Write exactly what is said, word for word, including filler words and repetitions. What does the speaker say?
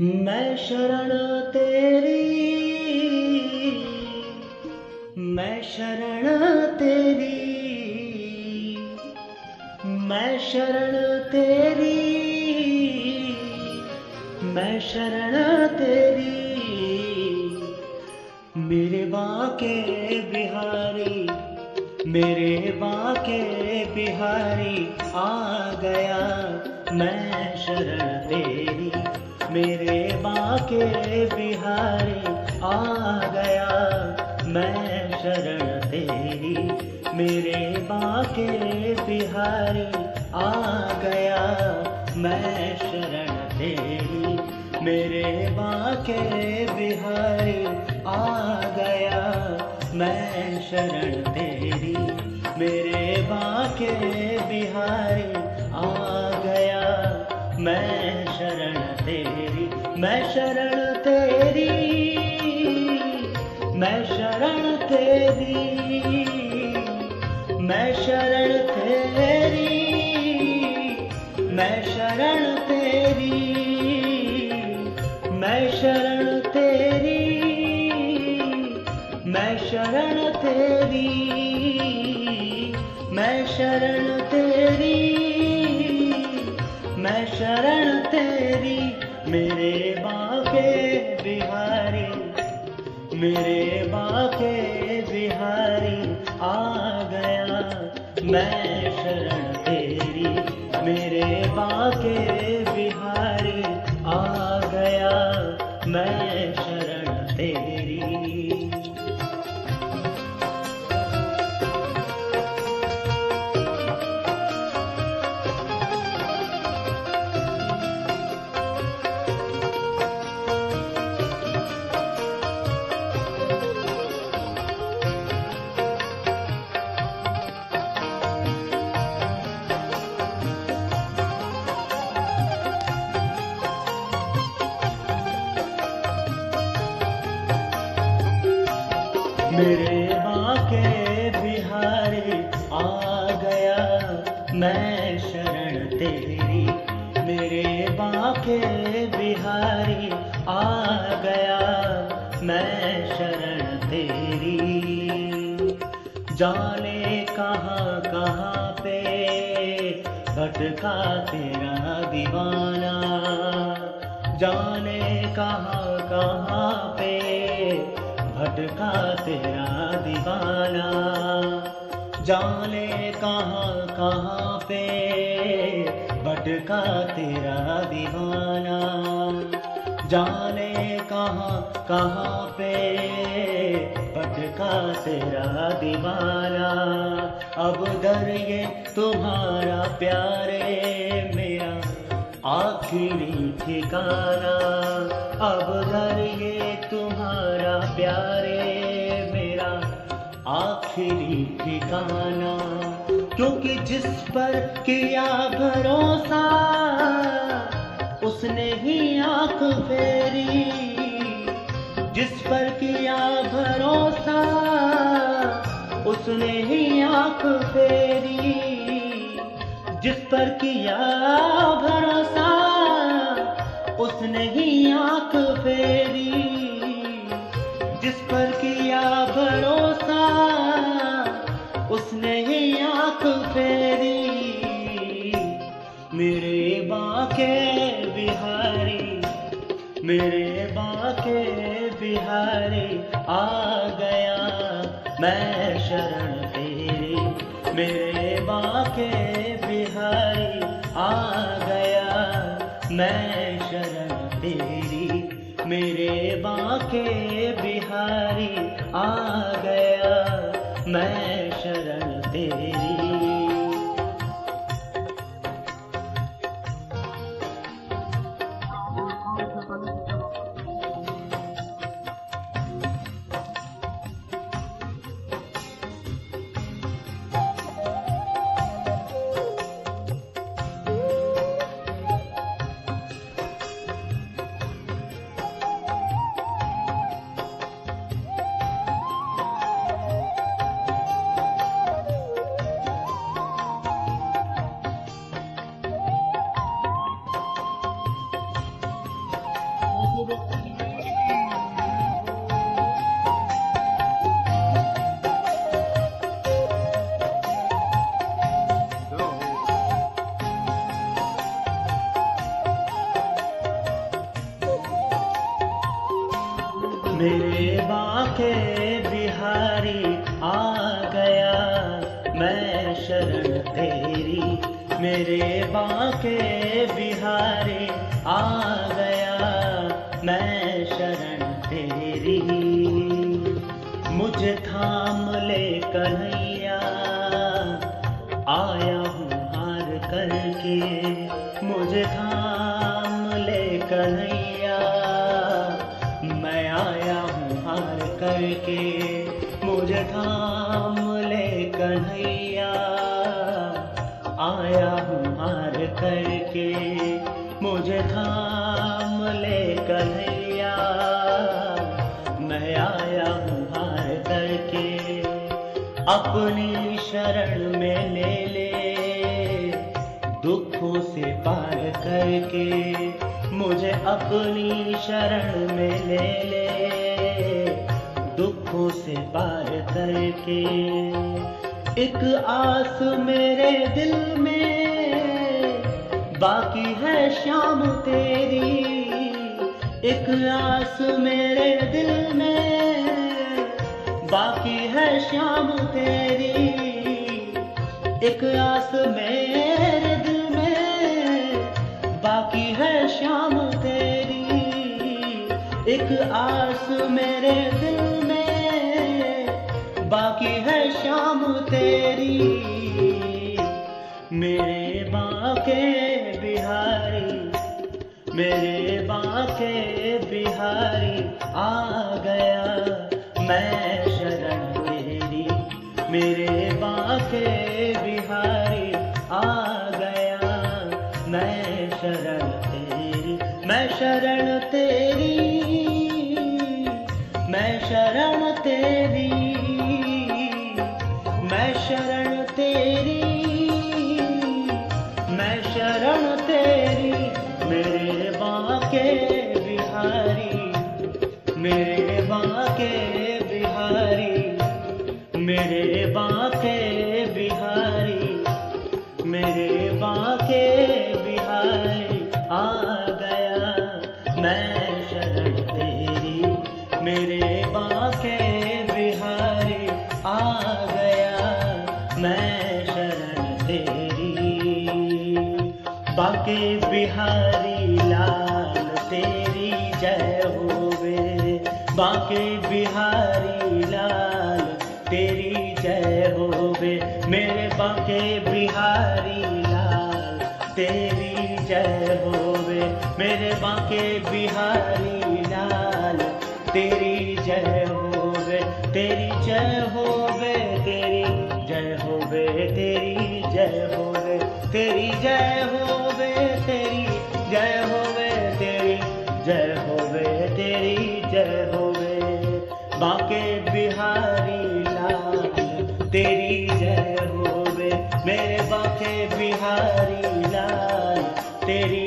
मैं शरण तेरी, मैं शरण तेरी, मैं शरण तेरी, मैं शरण तेरी। मेरे बांके बिहारी, मेरे बांके बिहारी, आ गया मैं शरण तेरी। मेरे बांके बिहारी, आ गया मैं शरण तेरी। मेरे बांके बिहारी, आ गया मैं शरण तेरी। मेरे बांके बिहारी, आ गया मैं शरण तेरी। मेरे बांके बिहारी, आ गया मैं शरण तेरी। मैं शरण तेरी, मैं शरण तेरी, मैं शरण तेरी, मैं शरण तेरी, मैं शरण तेरी, मैं शरण तेरी, मैं शरण तेरी, मैं शरण तेरी। मेरे बांके बिहारी, मेरे बांके बिहारी, आ गया मैं शरण तेरी। मेरे बांके बिहारी, आ गया मैं शरण तेरी। मेरे बांके बिहारी, आ गया मैं शरण तेरी। मेरे बांके बिहारी, आ गया मैं शरण तेरी। जाने कहाँ कहाँ पे भटका तेरा दीवाना, जाने कहाँ कहाँ पे भटका तेरा दीवाना। जाने कहाँ कहाँ पे भटका तेरा दीवाना, जाने कहाँ कहाँ पे भटका तेरा दीवाना। अब दर ये तुम्हारा प्यारे मेरा आखिरी ठिकाना, अब दर ये तुम्हारा प्यारे मेरा आखिरी ठिकाना। क्योंकि जिस पर किया भरोसा उसने ही आंख फेरी, जिस पर किया भरोसा उसने ही आंख फेरी, जिस पर किया भरोसा उसने ही आंख फेरी, जिस पर किया भरोसा उसने ही आंख फेरी। मेरे बांके बिहारी, मेरे बांके बिहारी, आ गया मैं शरण तेरी। मेरे बांके बिहारी, आ गया मैं शरण तेरी। मेरे बांके बिहारी, आ गया मैं शरण तेरी। मेरे बांके बिहारी आ गया मैं शरण तेरी, मेरे बांके बिहारी आ गया मैं शरण तेरी। मुझे थाम ले कन्हैया, आया हूँ हार करके, मुझे थाम ले कन्हैया, मैं आया हूँ हार करके, मुझे थाम ले कन्हैया, आया हूँ हार करके, मुझे थाम ले कन्हैया, मैं आया हूँ हार करके। अपनी शरण में ले ले, दुखों से पार करके, मुझे अपनी शरण में ले ले, दुखों से पार करके। एक आस मेरे दिल में बाकी है शाम तेरी, एक आस मेरे दिल में बाकी है शाम तेरी, एक आस मेरे बाकी है शाम तेरी, एक आस मेरे दिल में बाकी है शाम तेरी। मेरे बांके बिहारी, मेरे बांके बिहारी आ गया मैं शरण तेरी, मेरे बांके बिहारी आ गया मैं शरण तेरी, मैं शरण तेरी, मैं शरण तेरी, मैं शरण तेरी, मैं शरण तेरी। मेरे बांके बिहारी, मेरे बांके बिहारी, मेरे बांके बिहारी, मेरे बांके आ गया मैं शरण तेरी, मेरे बांके बिहारी आ गया मैं शरण तेरी। बांके बिहारी लाल तेरी जय होवे, बांके बिहारी लाल तेरी जय होवे, मेरे बांके बिहारी लाल तेरी जय होवे, मेरे बांके बिहारी लाल तेरी जय होवे, तेरी जय होवे, तेरी जय होवे, तेरी जय होवे, तेरी जय होवे, तेरी जय होवे, तेरी जय होवे, तेरी जय होवे, बांके बिहारी लाल तेरी जय होवे, मेरे बांके बिहारी लाल तेरी